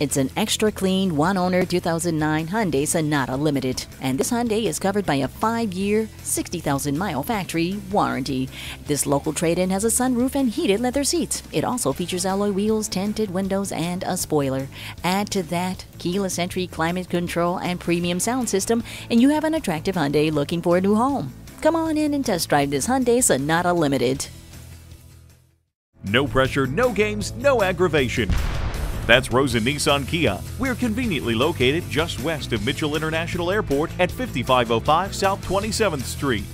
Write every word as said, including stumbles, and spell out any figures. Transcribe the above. It's an extra clean, one-owner two thousand nine Hyundai Sonata Limited. And this Hyundai is covered by a five-year, sixty thousand mile factory warranty. This local trade-in has a sunroof and heated leather seats. It also features alloy wheels, tinted windows, and a spoiler. Add to that keyless entry, climate control, and premium sound system, and you have an attractive Hyundai looking for a new home. Come on in and test drive this Hyundai Sonata Limited. No pressure, no games, no aggravation. That's Rosen Nissan Kia. We're conveniently located just west of Mitchell International Airport at fifty-five oh five South twenty-seventh Street.